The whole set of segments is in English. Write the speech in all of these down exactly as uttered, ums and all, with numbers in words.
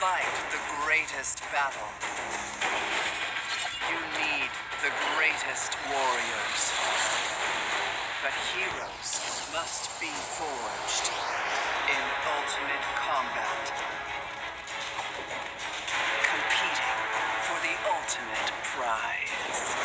fight the greatest battle, you need the greatest warriors. But heroes must be forged in ultimate combat, competing for the ultimate prize.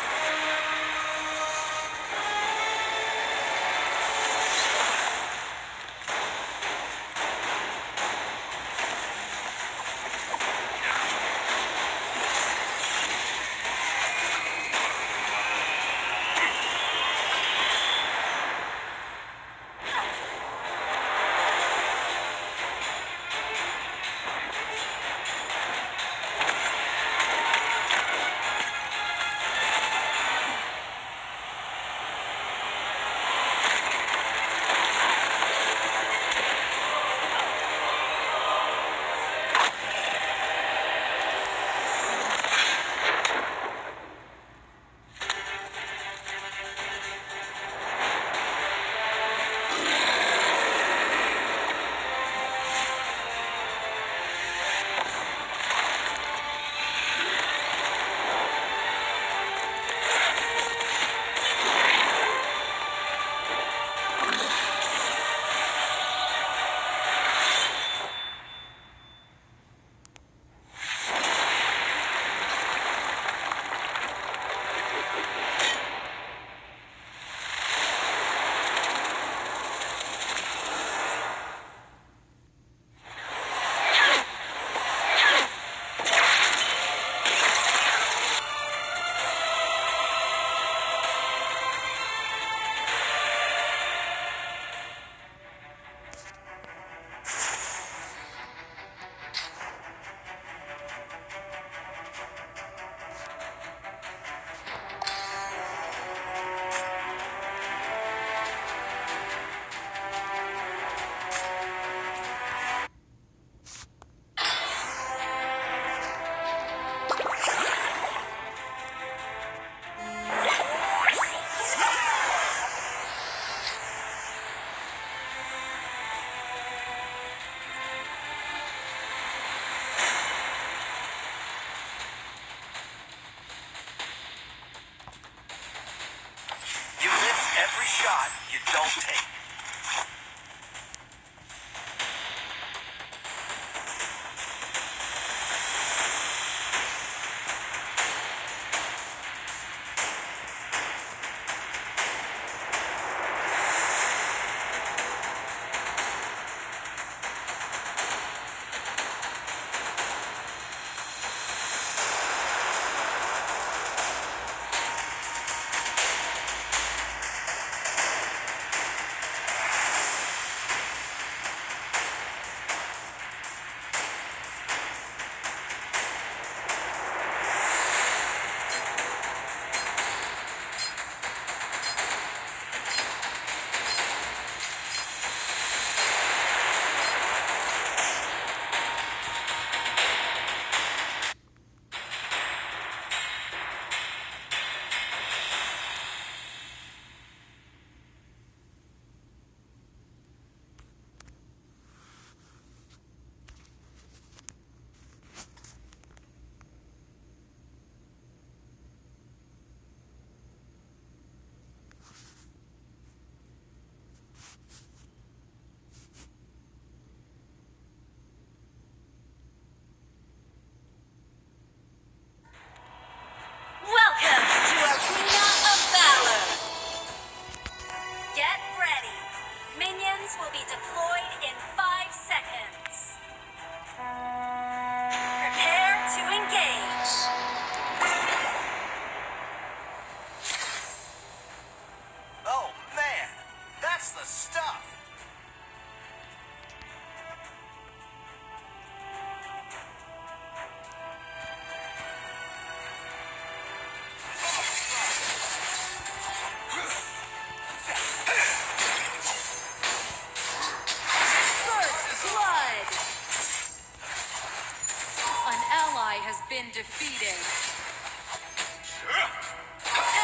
Been defeated.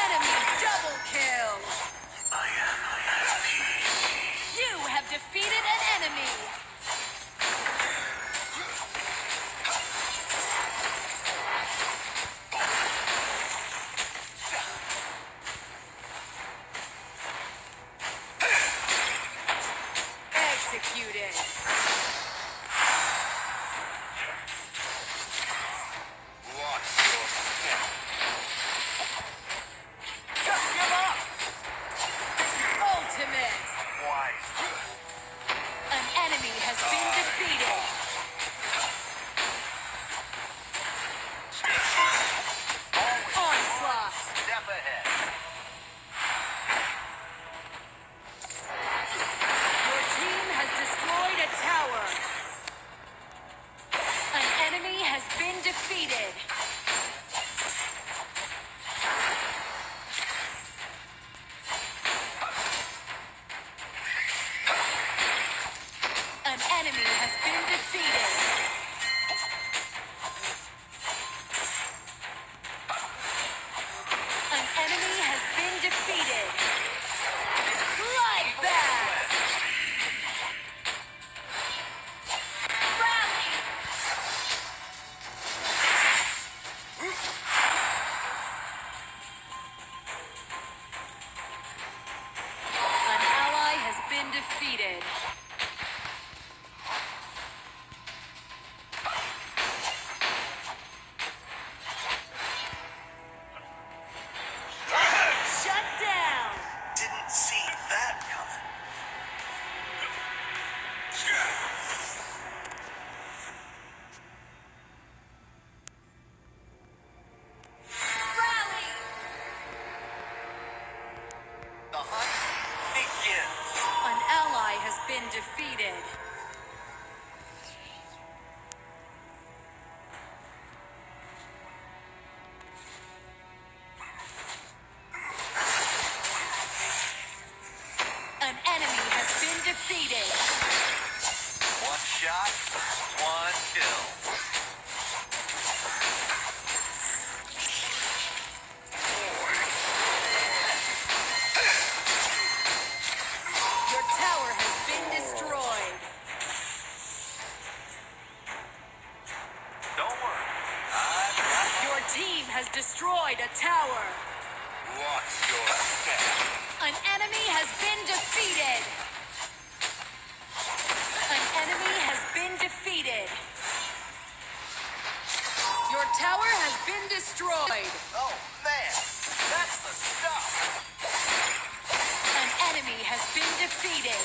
Enemy double kill. I am happy. You have defeated an enemy. has been defeated. An enemy has been defeated. An enemy has been defeated. Bloodbath! Defeated. Shut down. Didn't see that coming. Rally. The hunt begins. An ally has been defeated. An enemy has been defeated. One shot, one kill. Team has destroyed a tower. Watch your step. An enemy has been defeated. An enemy has been defeated. Your tower has been destroyed. Oh man, that's the stuff. An enemy has been defeated.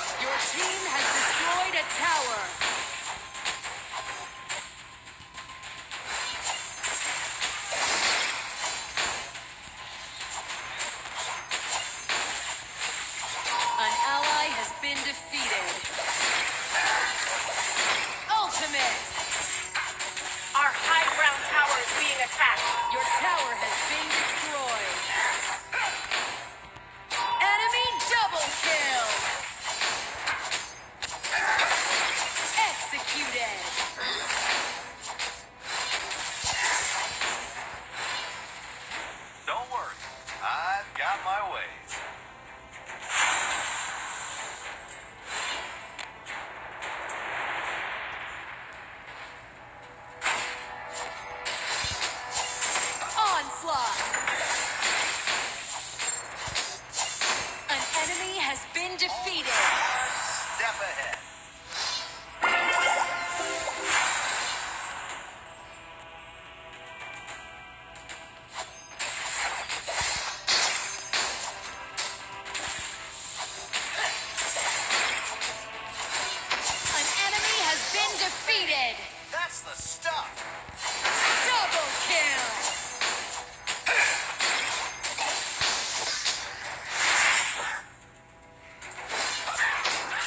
Your tower has been destroyed. Enemy double kill. Executed. Don't worry, I've got my ways. That's the stuff. Double kill.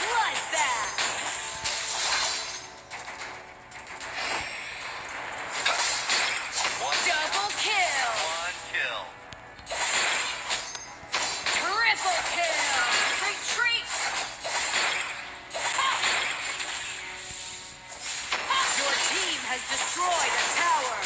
Bloodbath. One double kill. One kill. Triple kill. Retreat. Has destroyed a tower.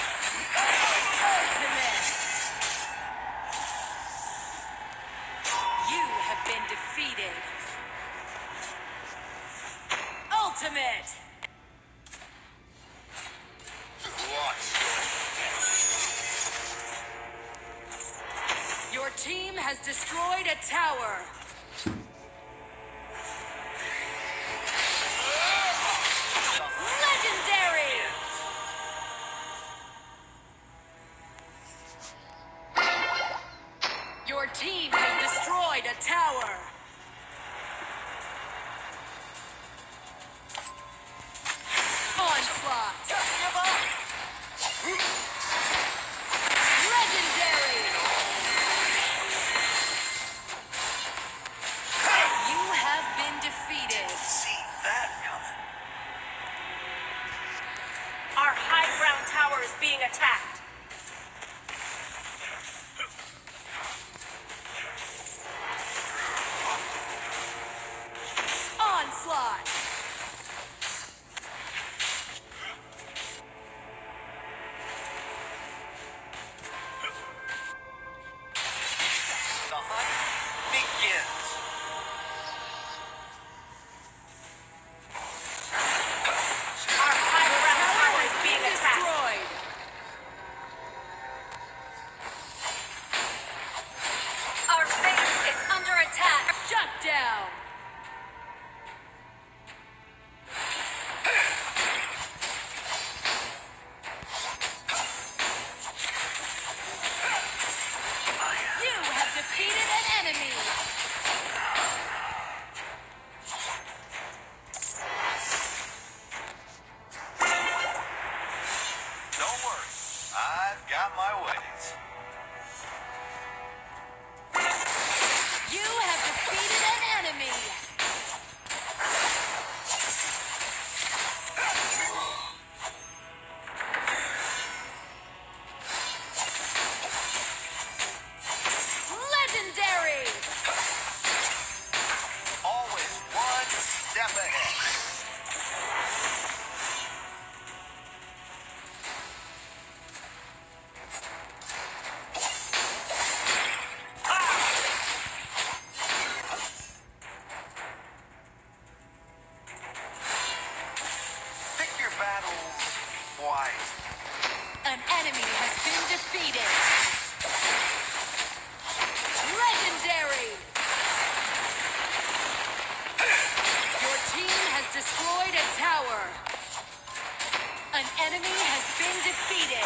Let's go. You have defeated an enemy. Revenge. Ultimate. Been defeated. Ultimate. Watch. team has destroyed a tower. Legendary! Your team has destroyed a tower. Onslaught! Is being attacked. Onslaught. The hunt begins. An enemy has been defeated. Legendary! Your team has destroyed a tower. An enemy has been defeated.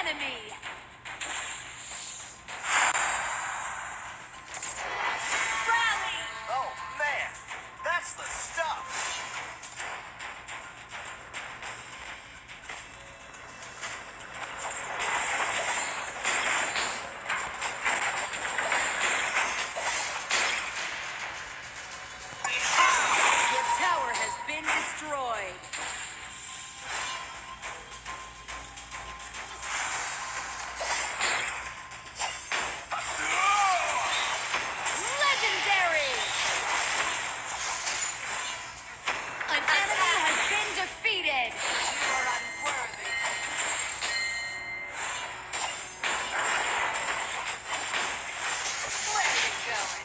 Enemy. going.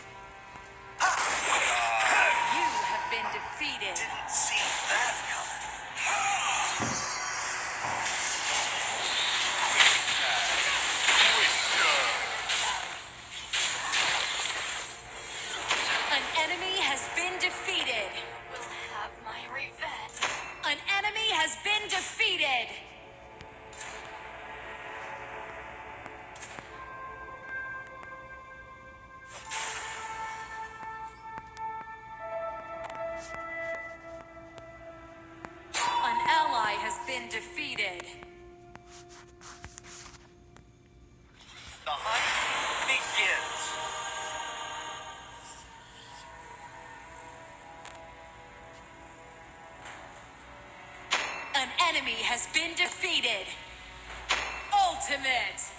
Uh, you have been defeated. Didn't see that coming. An enemy has been defeated. I will have my revenge. An enemy has been defeated. Has been defeated. The hunt begins. An enemy has been defeated. Ultimate.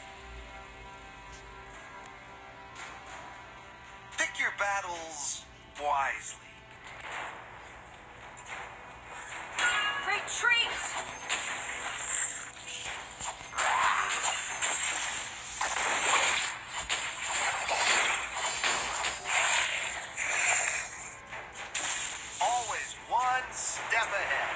Pick your battles wisely. Retreat! Always one step ahead.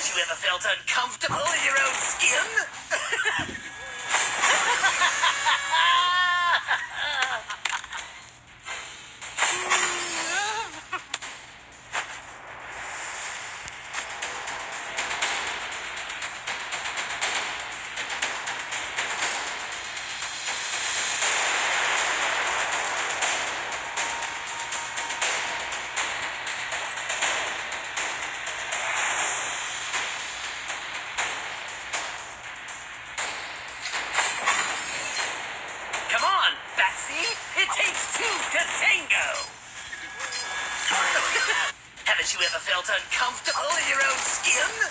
You ever felt uncomfortable in your own skin? Haven't you ever felt uncomfortable in your own skin?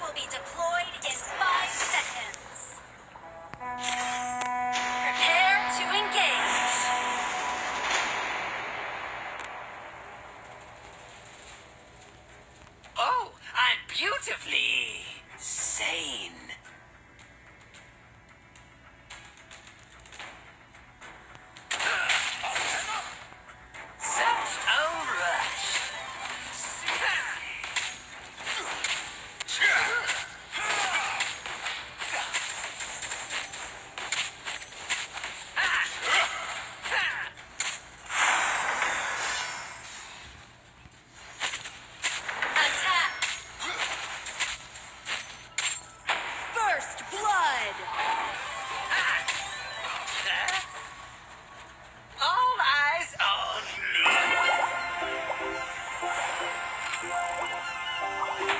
Will be deployed in five seconds. Prepare to engage. Oh, I'm beautifully sane. Executed.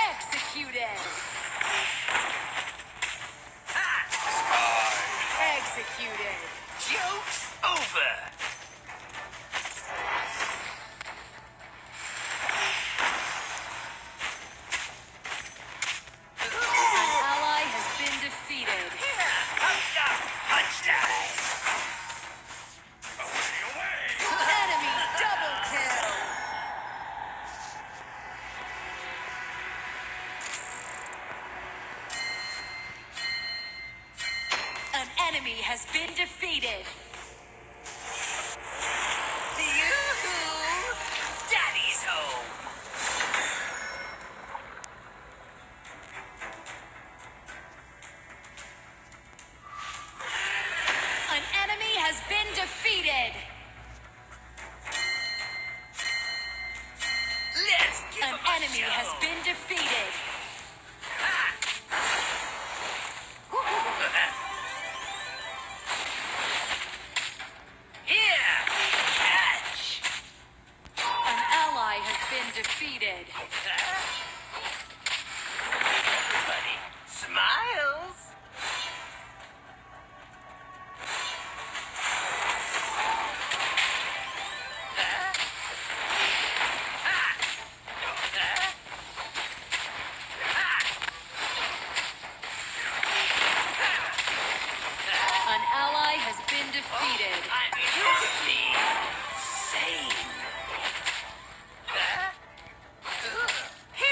Executed. Ah! Spy. Executed. Joke's over. Enemy has been defeated. Yoo-hoo! Daddy's home. An enemy has been defeated. Let's give An enemy show. has been defeated. Defeated.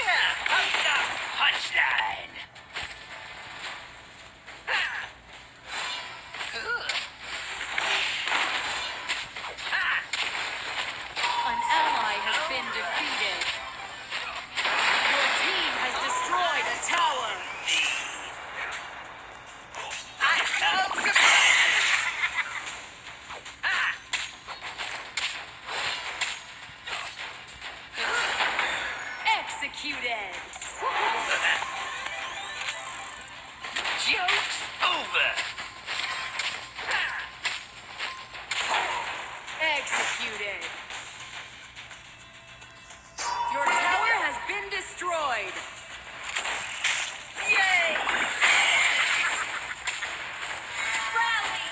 Everybody smiles. An ally has been defeated. Oh, I'm totally sane. Executed. Joke's over. Executed. Your tower has been destroyed. Yay! Rally!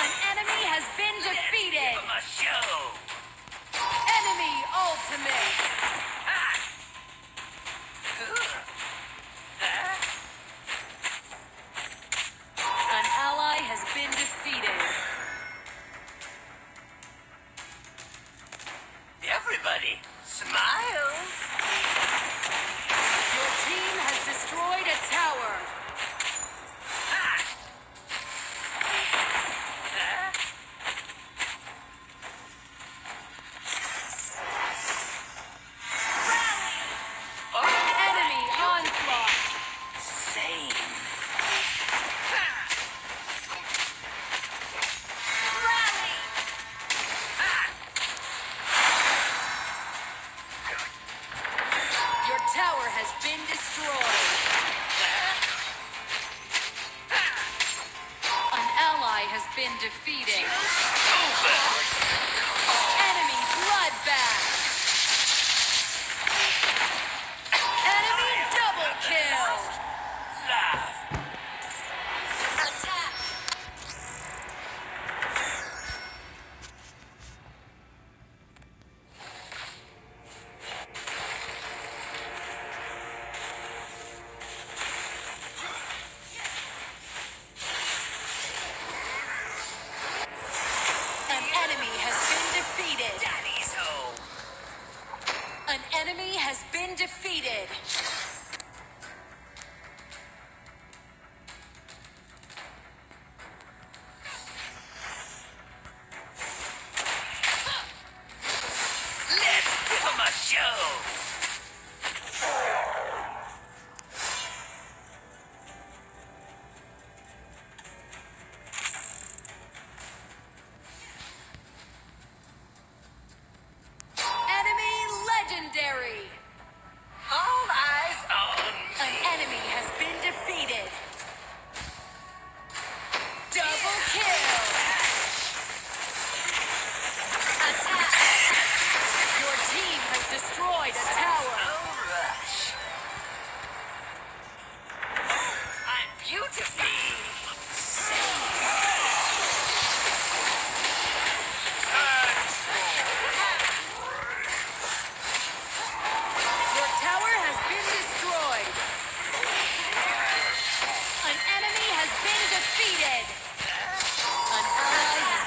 An enemy has been defeated. Give him a show. Enemy ultimate. Ah. Uh. An ally has been defeated. Everybody smiles. Your team has destroyed a tower. Ah. Ah. Rally! Oh. An enemy onslaught. Same. Ah. Rally! Ah. Tower has been destroyed. An ally has been defeated. Enemy bloodbath. Enemy double kill. Attack. An enemy has been defeated. Let's give him a show. All eyes on defeated. An ally has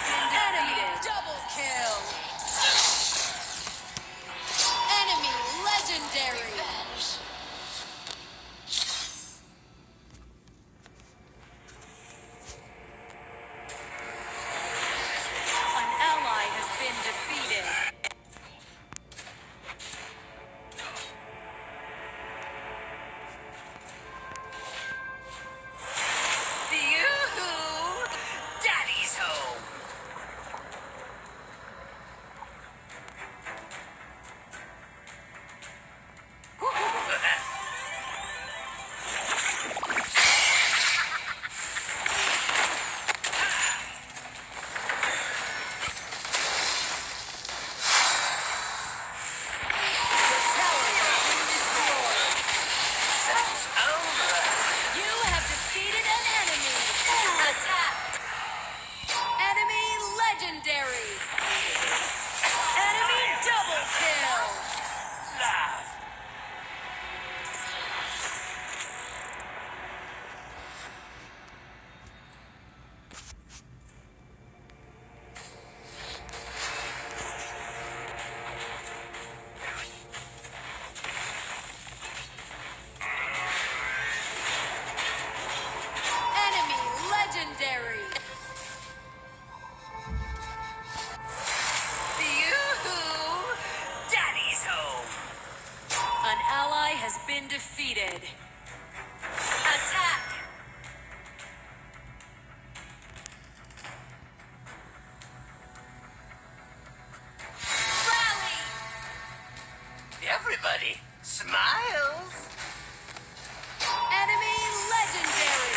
been defeated. Double kill. Enemy legendary. An ally has been defeated. An ally has been defeated. Attack! Rally! Everybody smiles! Enemy legendary!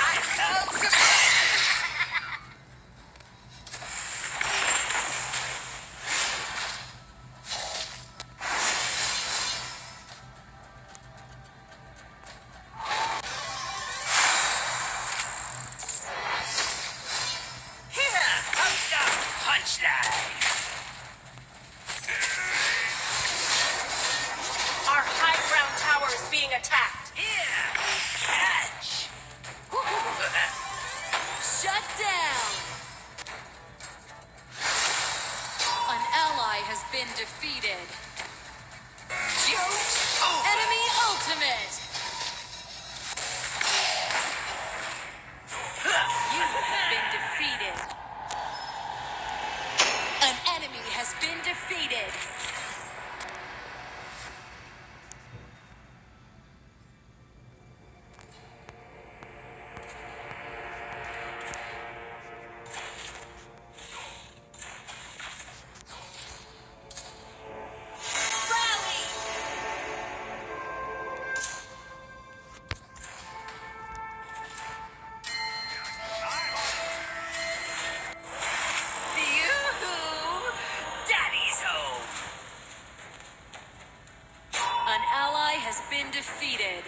I love surprise! Attacked. Yeah. Catch. Shut down. An ally has been defeated. Over. Enemy ultimate. You have been defeated. An enemy has been defeated. An ally has been defeated.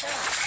Defeated.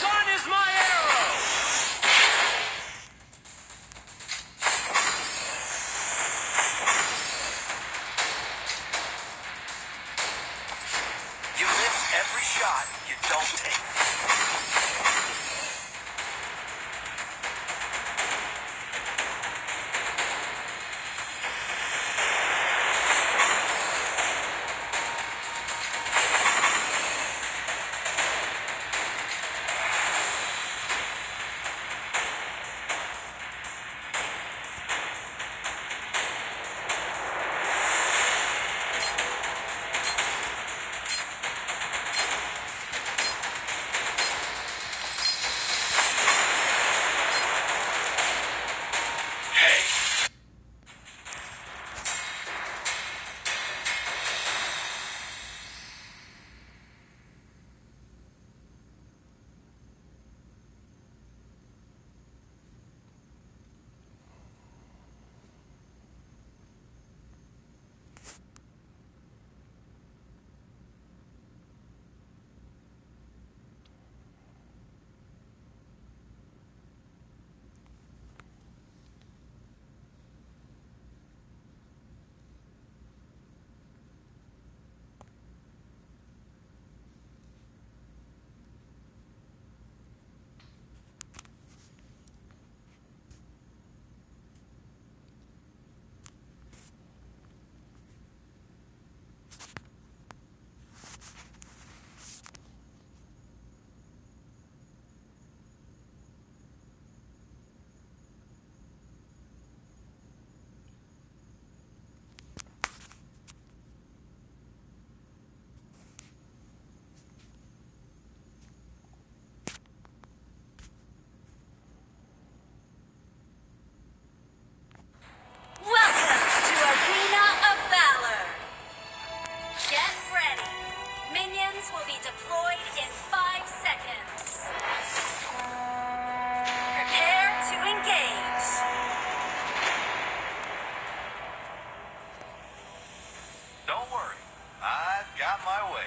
sun is my arrow. You lift every shot you don't take. Will be deployed in five seconds. Prepare to engage. Don't worry, I've got my ways.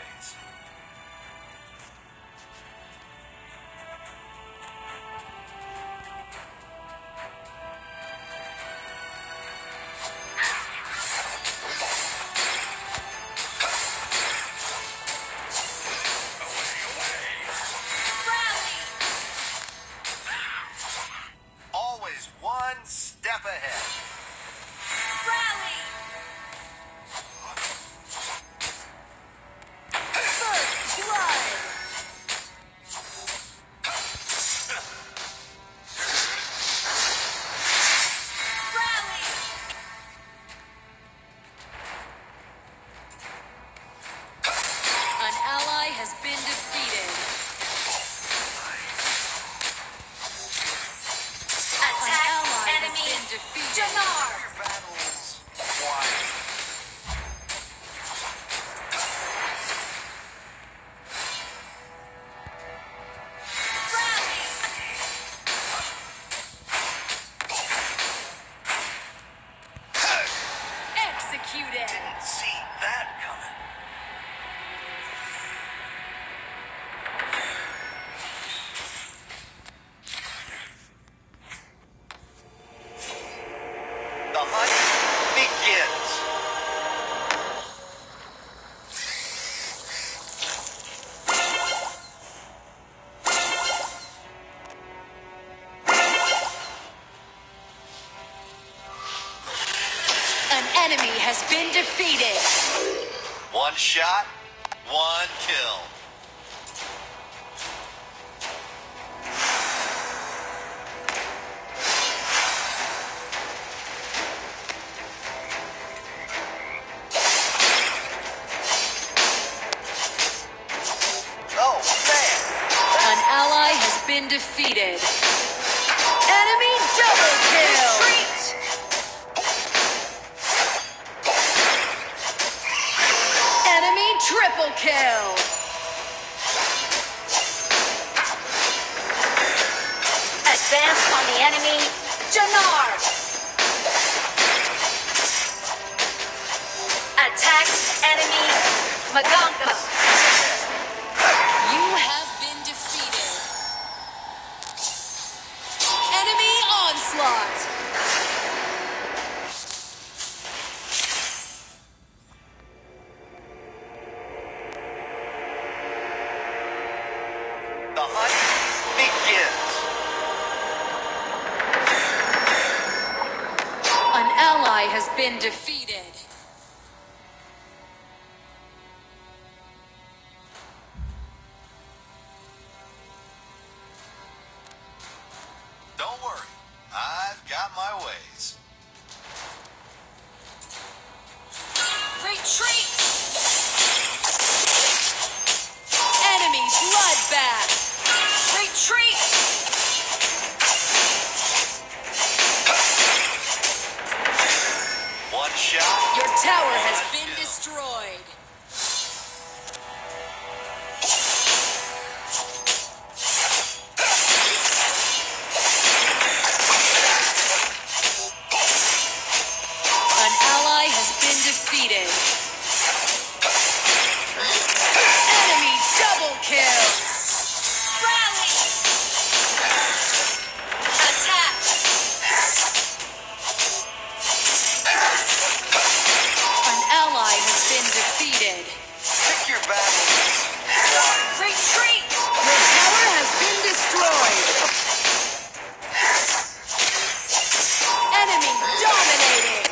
Enemy has been defeated. One shot, one kill. Oh, man. An ally has been defeated. Enemy double kill. Triple kill. Advance on the enemy. Jannar. Attack enemy. Maganga. You have been defeated. ally has been defeated. Don't worry, I've got my ways. Retreat! Enemy bloodbath! Retreat! One shot. Your tower has been destroyed. An ally has been defeated. Enemy double kill. Rally! Attack! An ally has been defeated. Pick your battles. Retreat! Your tower has been destroyed. Enemy dominated.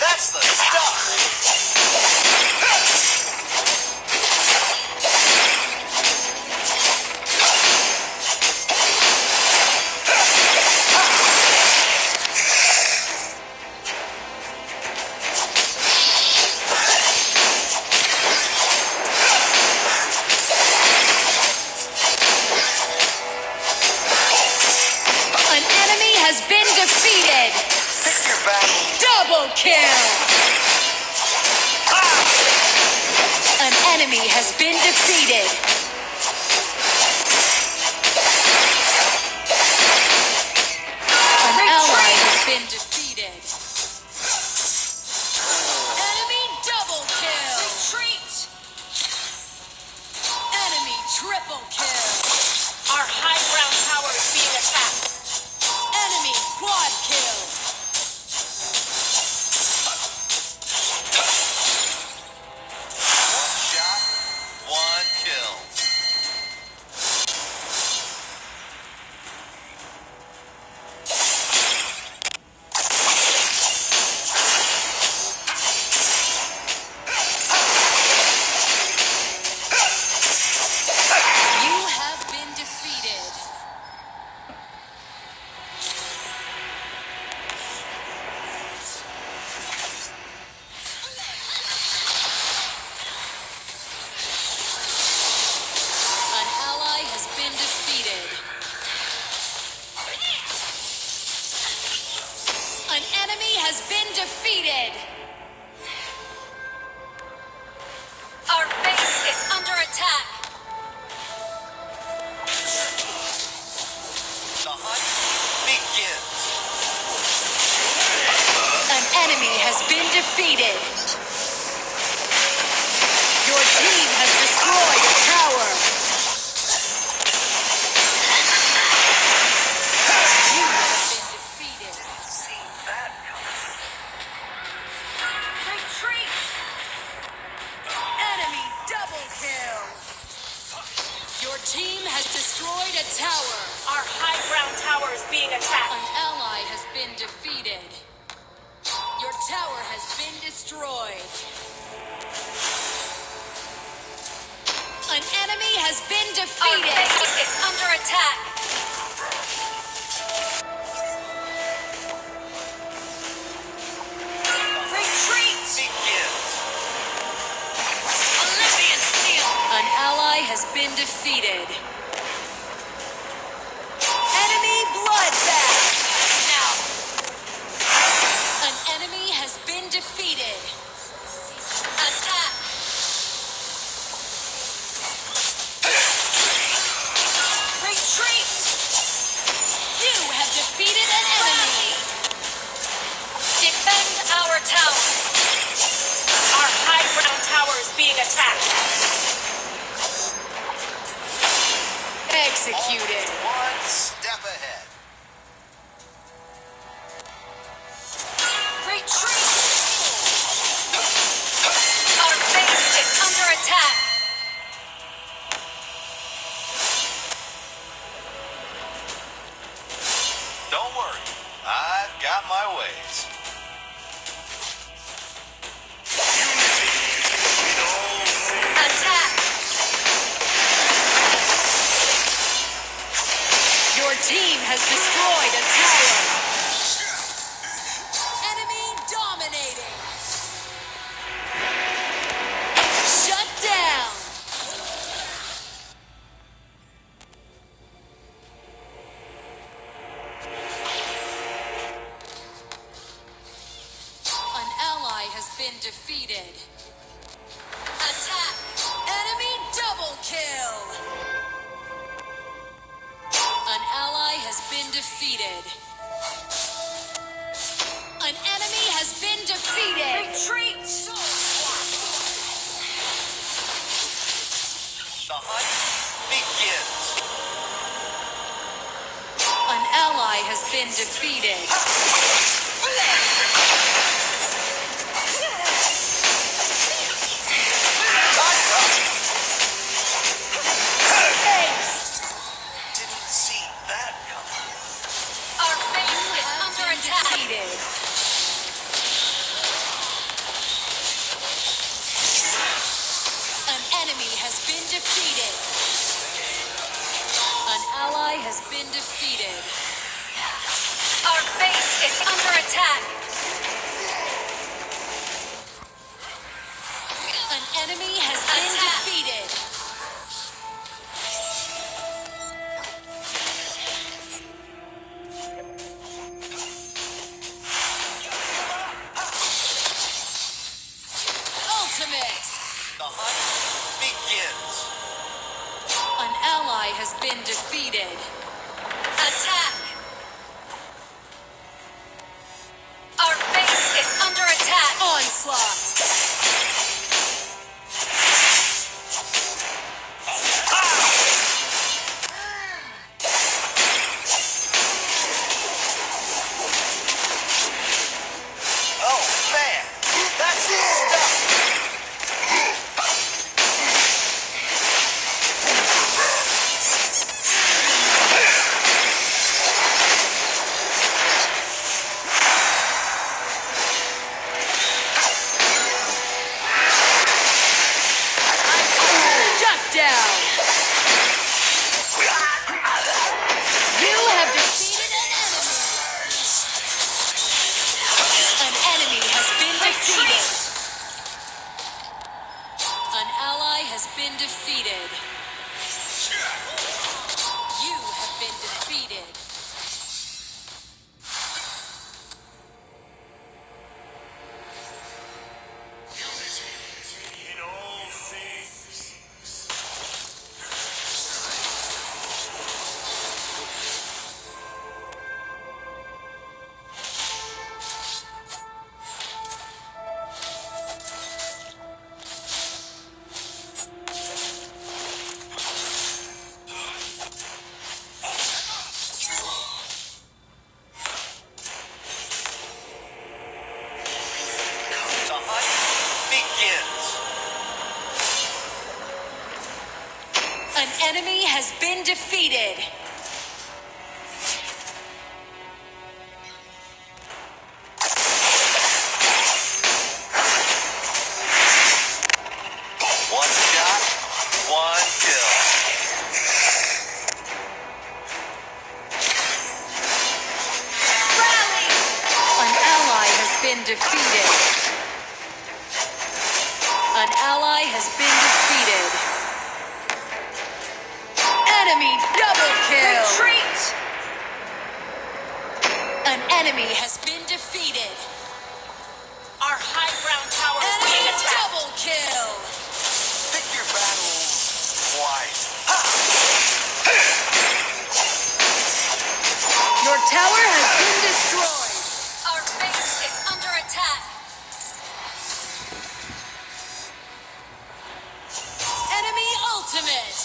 That's the stuff! enemy has been defeated. An Retreat. ally has been defeated. Enemy double kill. Retreat. Enemy triple kill. Our high ground tower is being attacked. Enemy quad kill. Has been defeated. Our base is under attack. The hunt begins. An enemy has been defeated. Your team has destroyed a tower. Team has destroyed a tower. Our high ground tower is being attacked. An ally has been defeated. Your tower has been destroyed. An enemy has been defeated. Our base is under attack. Retreat begins. Olympian seal. An ally has been defeated. Enemy bloodbath. Now. An enemy has been defeated. Attack. Retreat. You have defeated an enemy. Defend our tower. Our high ground tower is being attacked. Executed. One step ahead. Retreat. Our base is under attack. Don't worry, I've got my ways. Team has destroyed a tower. Enemy dominating. Shut down. An ally has been defeated. Attack. Enemy double kill. An ally has been defeated. An enemy has been defeated. Retreat! The hunt begins. An ally has been defeated. Has been defeated. Our base is under attack. An enemy has been defeated. Ultimate. The hunt begins. An ally has been defeated. Attack! Our base is under attack! Onslaught! Has been defeated. One shot, one kill. Rally! An ally has been defeated. An ally has been defeated. Enemy double kill! Retreat! An enemy has been defeated. Our high ground tower is being attacked. Enemy double kill! Pick your battles wise. Your tower has been destroyed. Our base is under attack. Enemy ultimate!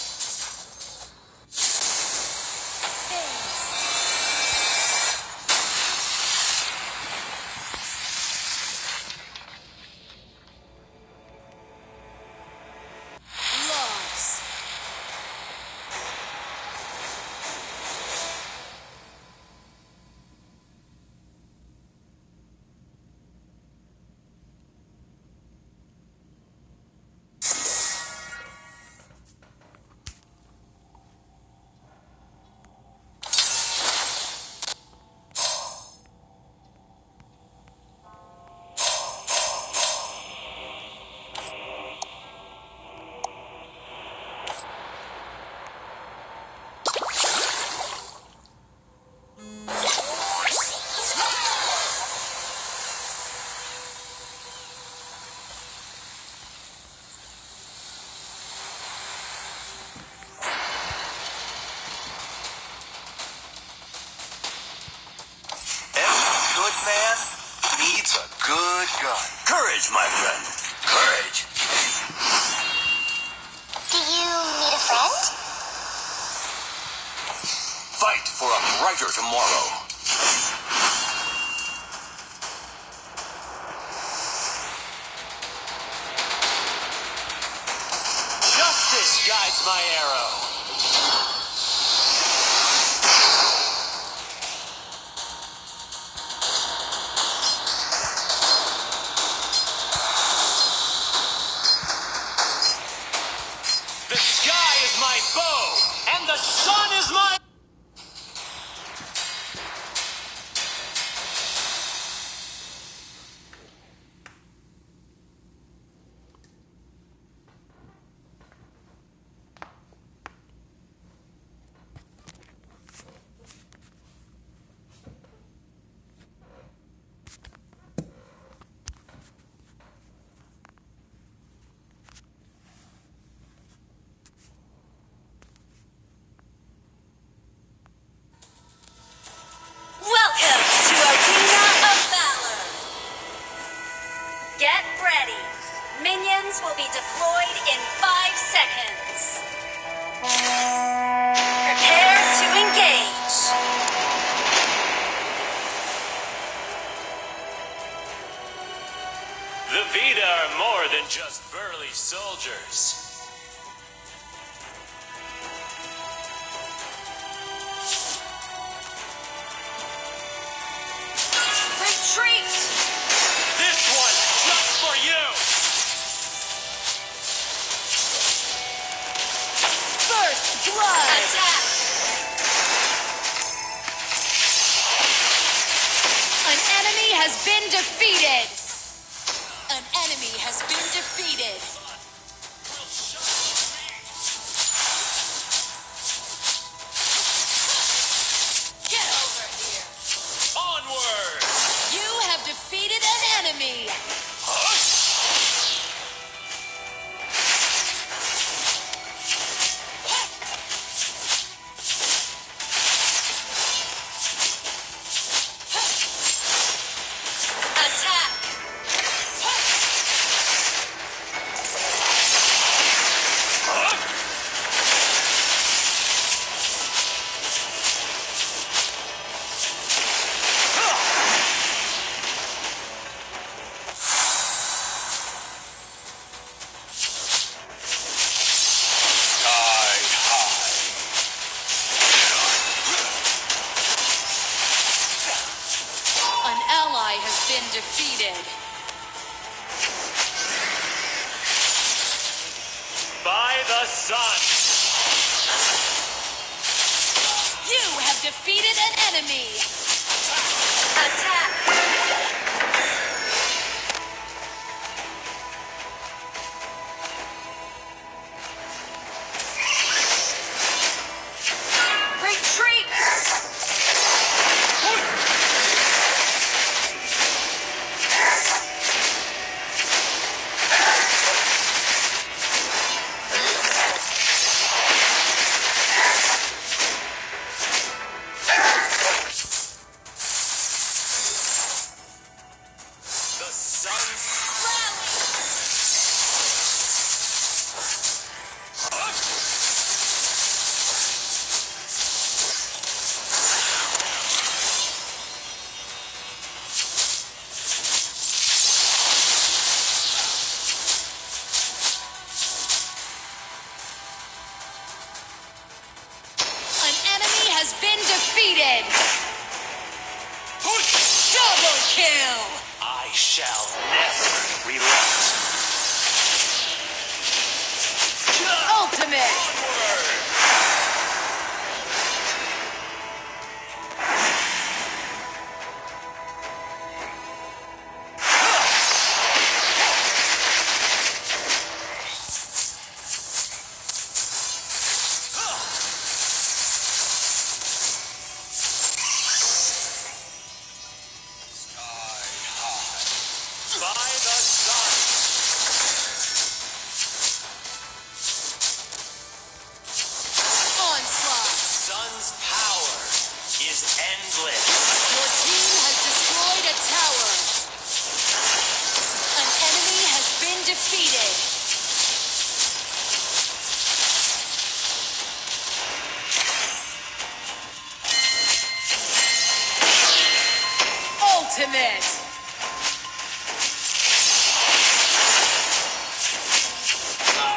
Man needs a good gun. Courage, my friend. Courage. Do you need a friend? Fight for a brighter tomorrow. Justice guides my arrow. those burly soldiers. Retreat! This one, just for you! First blood! Attack! An enemy has been defeated! An enemy has been defeated! Get over here! Onward! You have defeated an enemy! Huh? Has been defeated. By the sun. You have defeated an enemy. Attack. Retreat. Defeated. Double kill. I shall never relent. Ultimate. Ultimate.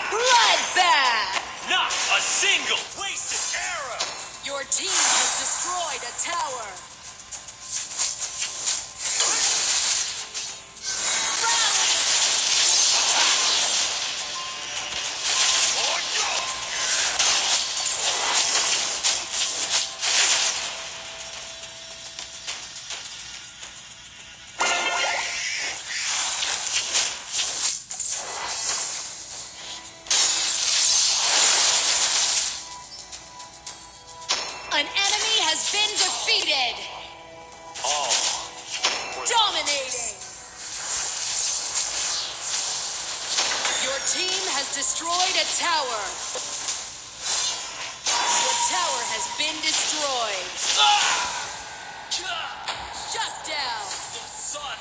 Bloodbath. Not a single wasted arrow. Your team has destroyed a tower. An enemy has been defeated. All dominating. Your team has destroyed a tower. Your tower has been destroyed. Shut down. The sun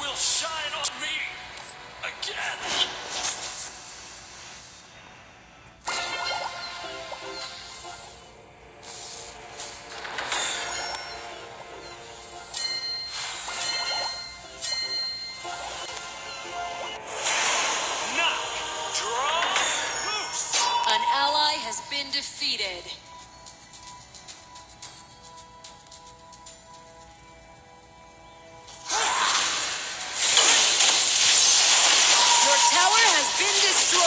will shine on me again. has been defeated. Your tower has been destroyed.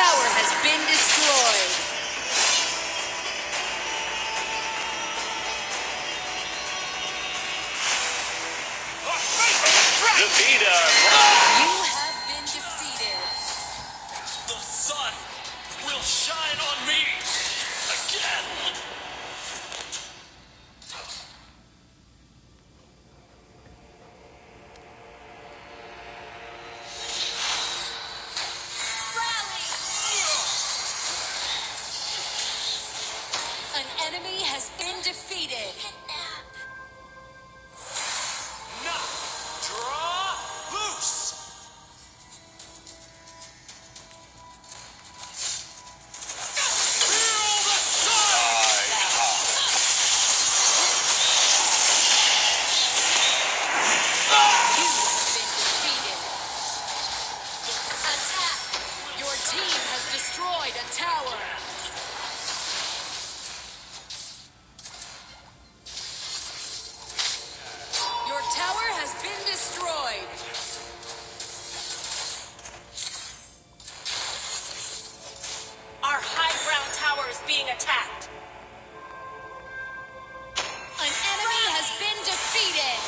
Tower has been destroyed. Defeated. You have been defeated. The sun will shine on me again. Enemy has been defeated. Now, draw loose. Feel the sun. You have been defeated. Attack. Your team has destroyed a tower. Being attacked. An enemy has been defeated.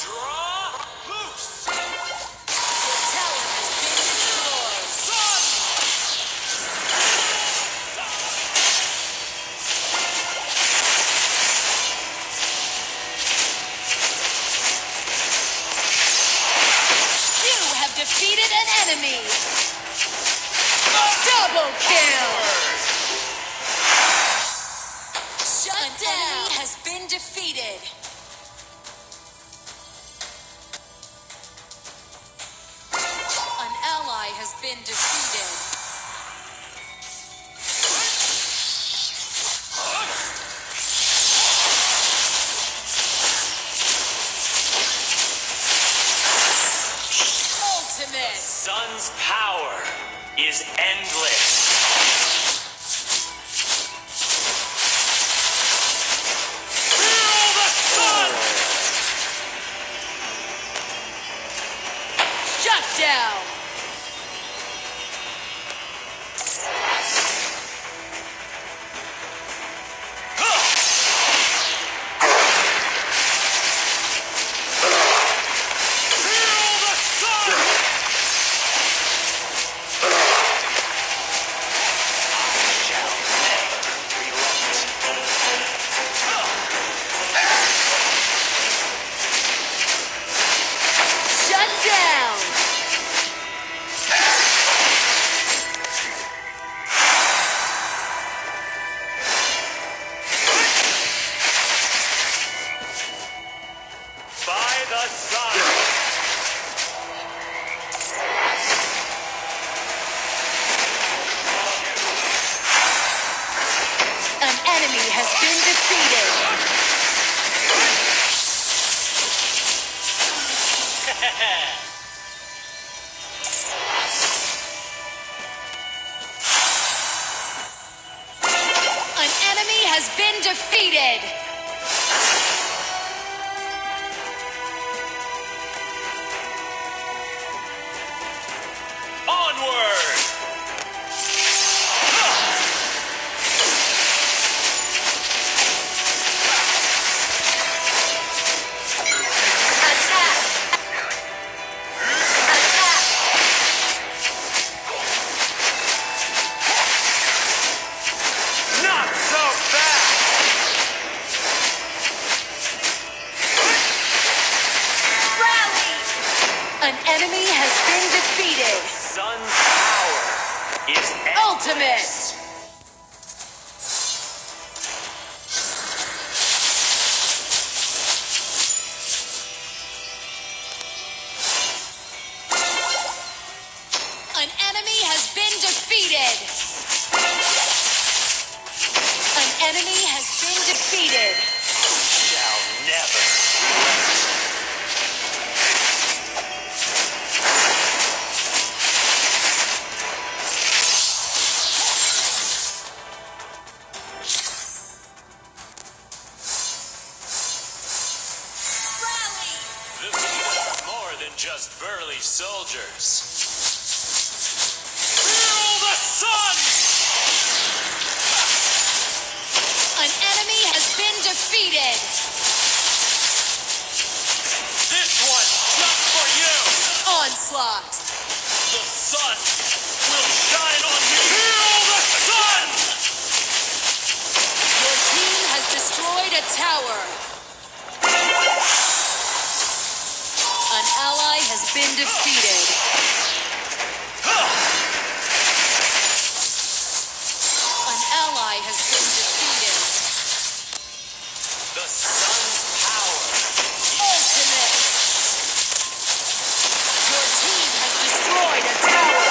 Draw loose. The tower has been destroyed. Sun. You have defeated an enemy. Double kill. The enemy has been defeated. An ally has been defeated. Ultimate. Sun's power is endless. Down. Has been defeated. An enemy has been defeated. Onward. enemy has been defeated. Shall never relent. Just burly soldiers. Feel the sun! An enemy has been defeated. This one just for you. Onslaught. The sun will shine on you. Feel the sun! Your team has destroyed a tower. Has been defeated. An ally has been defeated. The sun's power. Ultimate. Your team has destroyed a tower.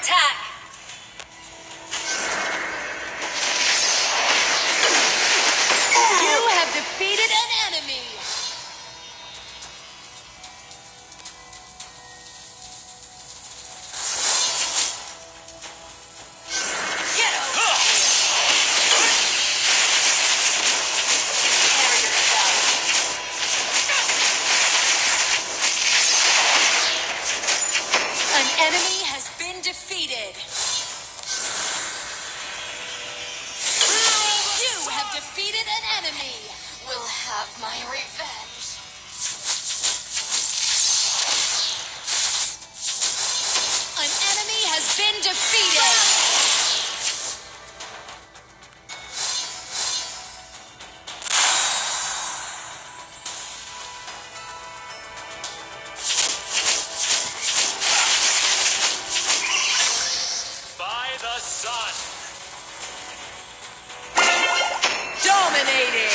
Attack. Sun. eliminated. Your team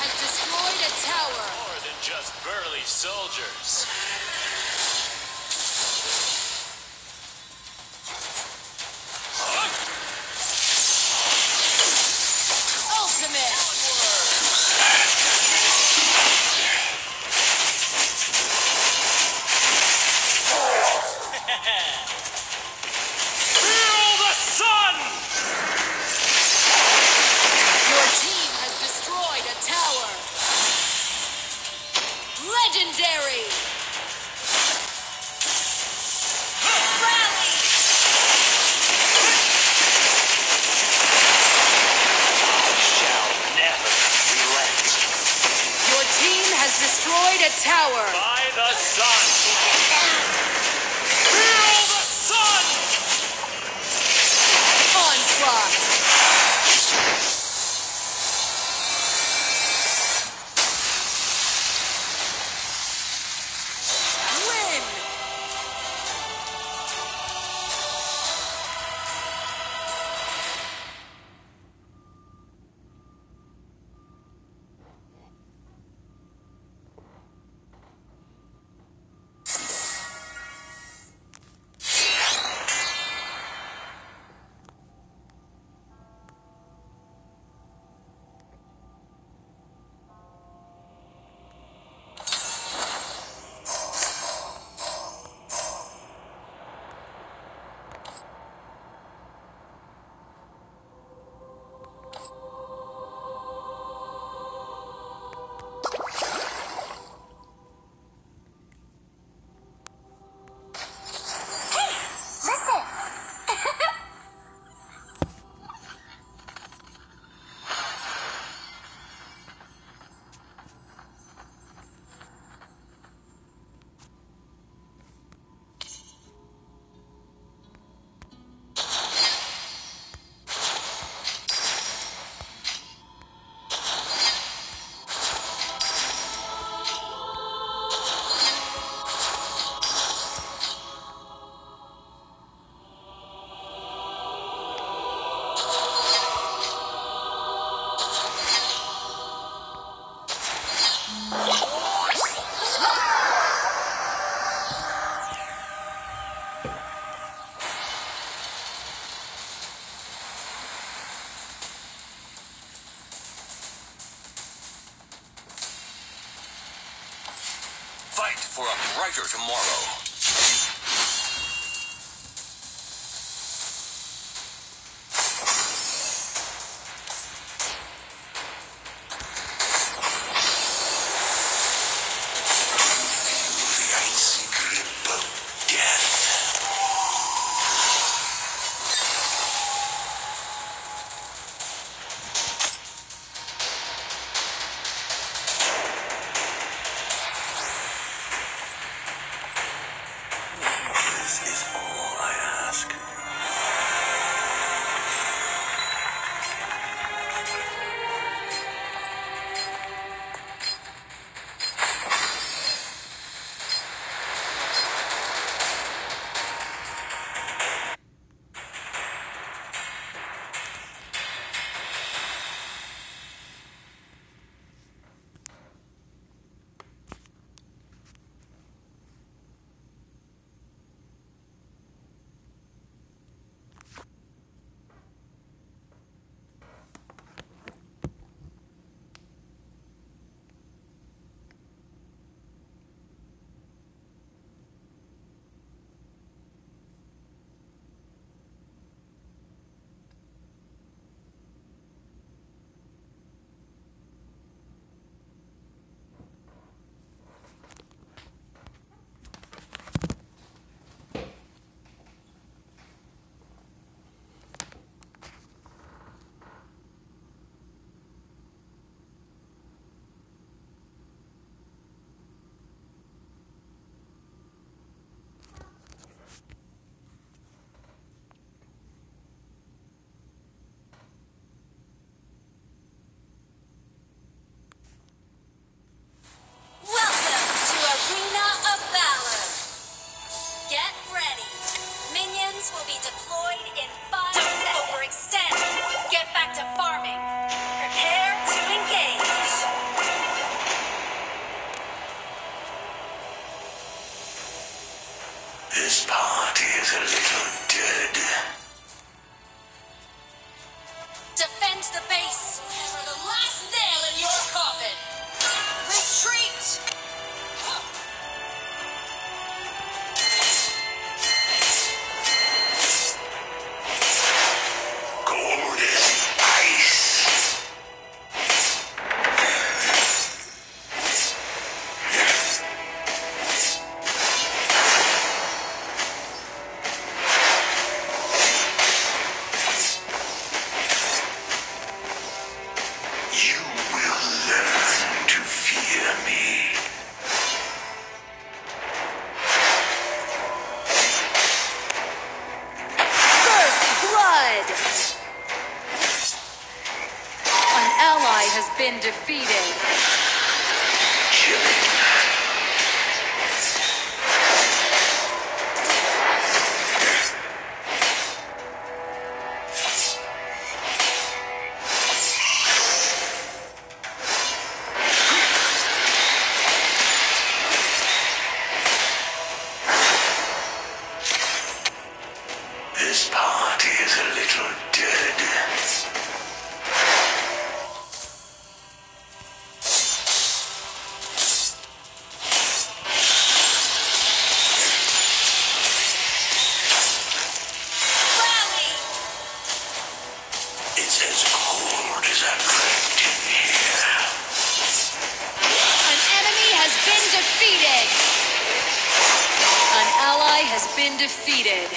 has destroyed a tower. More than just burly soldiers. Destroyed a tower. By the sun. Feel the sun. Onslaught. Win. Fight for a brighter tomorrow. The icy grip of death. Been defeated. Killing. This party is a little dead. Has been defeated.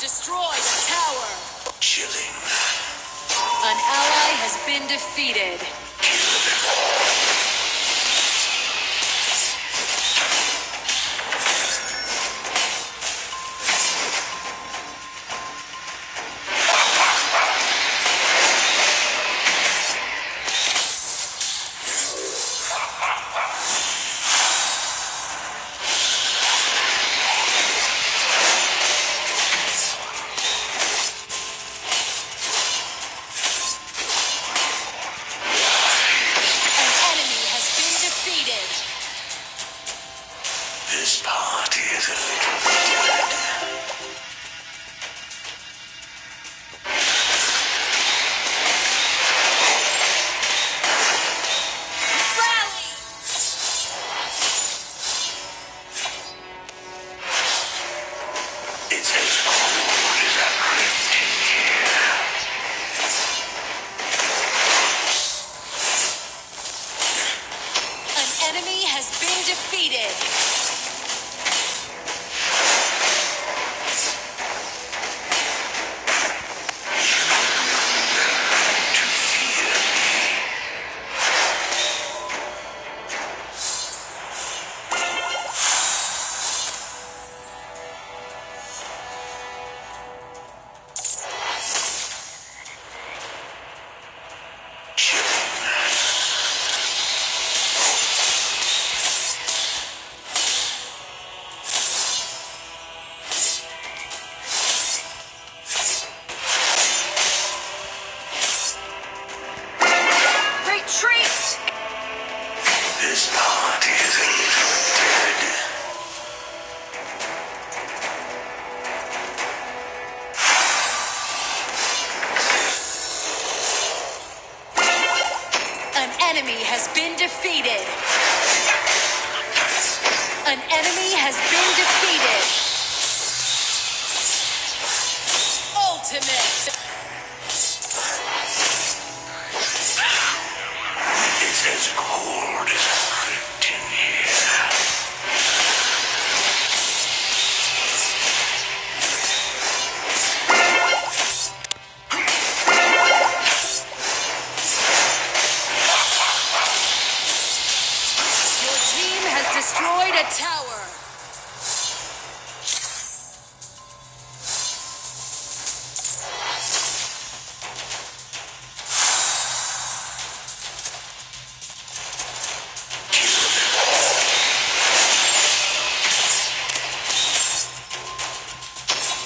Destroyed a tower. Chilling. An ally has been defeated. An defeated. An enemy has been defeated. Ultimate. It's as cold as a crypt in here. Destroyed a tower.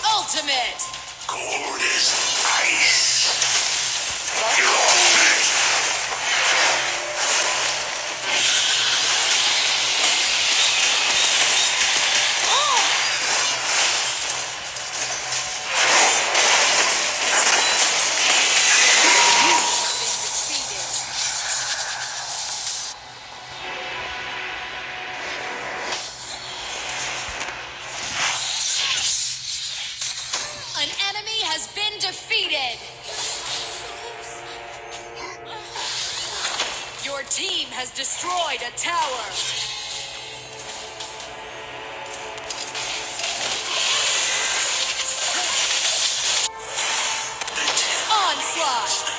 Ultimate. Gold is ice. You're all has been defeated. Your team has destroyed a tower. Onslaught.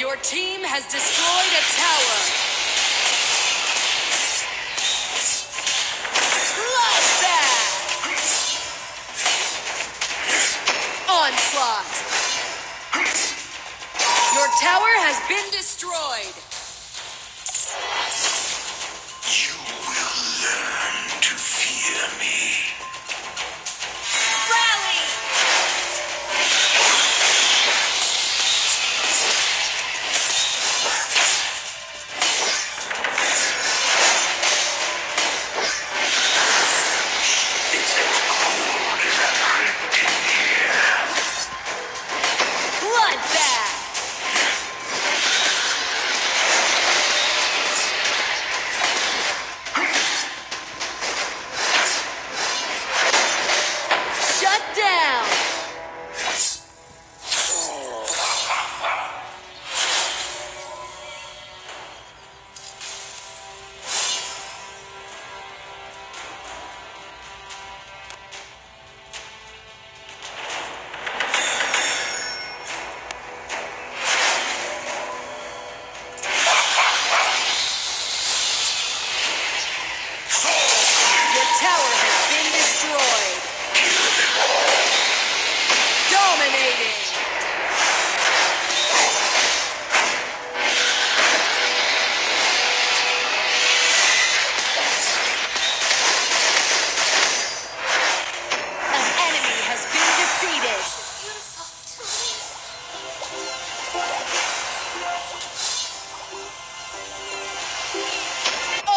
Your team has destroyed a tower. Bloodbath! Onslaught. Your tower has been destroyed. You will learn to fear me.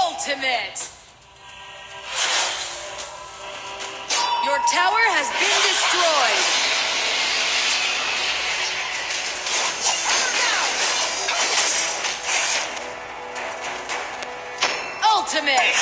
Ultimate. Your tower has been destroyed. Ultimate.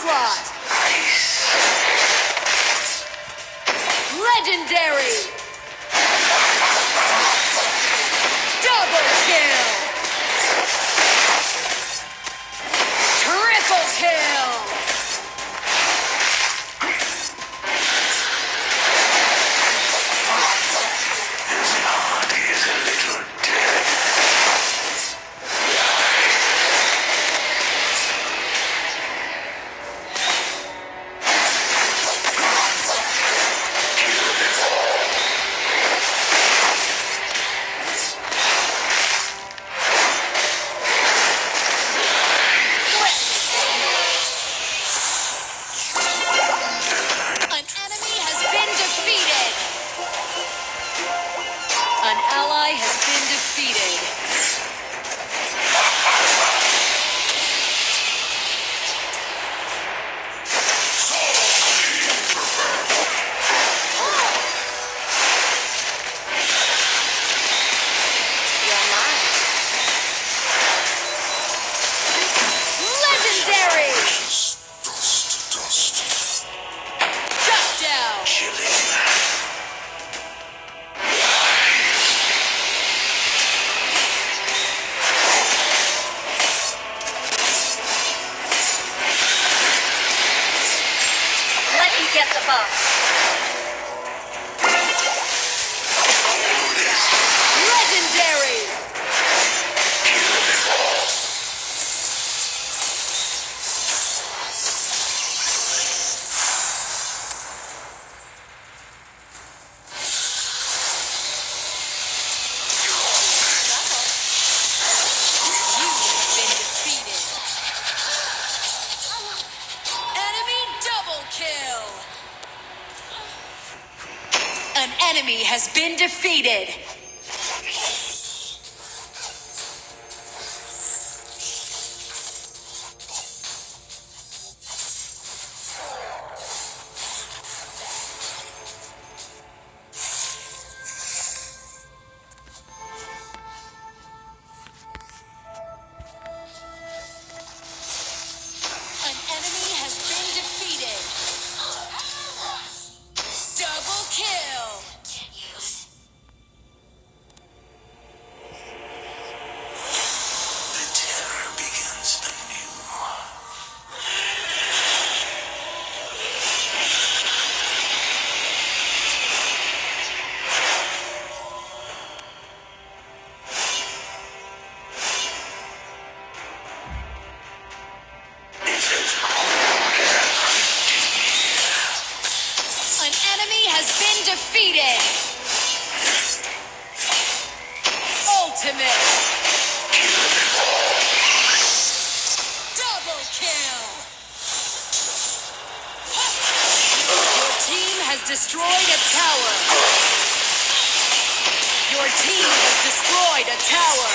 Onslaught! Legendary! Double kill! Triple kill! Has been defeated. Destroyed a tower. Your team has destroyed a tower.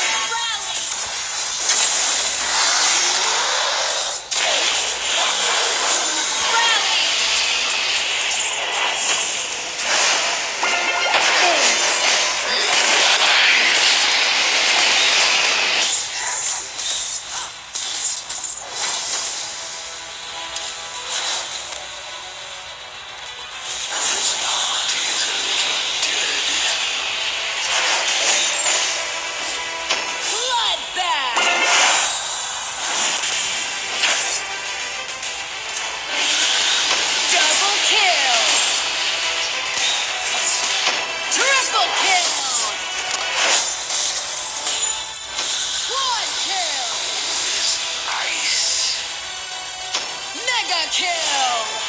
Rally! Kill!